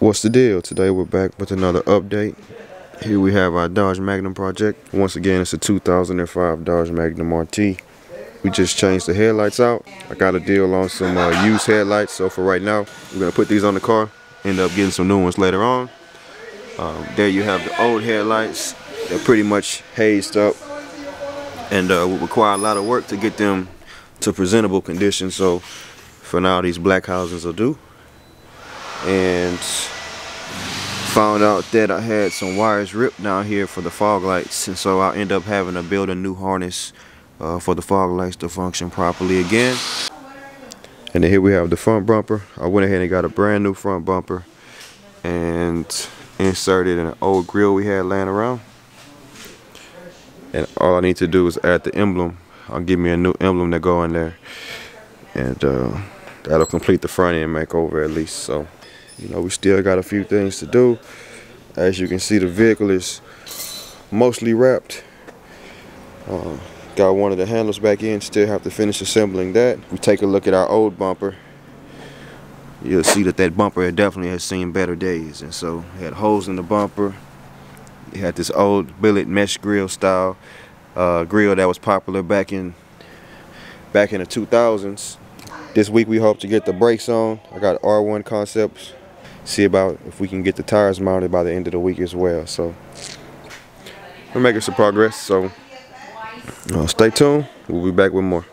What's the deal? Today we're back with another update. Here we have our Dodge Magnum project. Once again, it's a 2005 Dodge Magnum RT. We just changed the headlights out. I got a deal on some used headlights, so for right now we're gonna put these on the car, end up getting some new ones later on. There you have the old headlights. They're pretty much hazed up and would require a lot of work to get them to presentable condition, so for now these black housings will do. And found out that I had some wires ripped down here for the fog lights, and so I'll end up having to build a new harness for the fog lights to function properly again. And then here we have the front bumper. I went ahead and got a brand new front bumper and inserted an old grill we had laying around, and all I need to do is add the emblem. I'll give me a new emblem to go in there, and that'll complete the front end makeover at least. So, you know, we still got a few things to do. As you can see, the vehicle is mostly wrapped. Got one of the handles back in, still have to finish assembling that. We take a look at our old bumper. You'll see that that bumper had definitely has seen better days, and so it had holes in the bumper. It had this old billet mesh grill style grill that was popular back in the 2000s. This week we hope to get the brakes on. I got R1 concepts. See about if we can get the tires mounted by the end of the week as well. So we're making some progress. So stay tuned. We'll be back with more.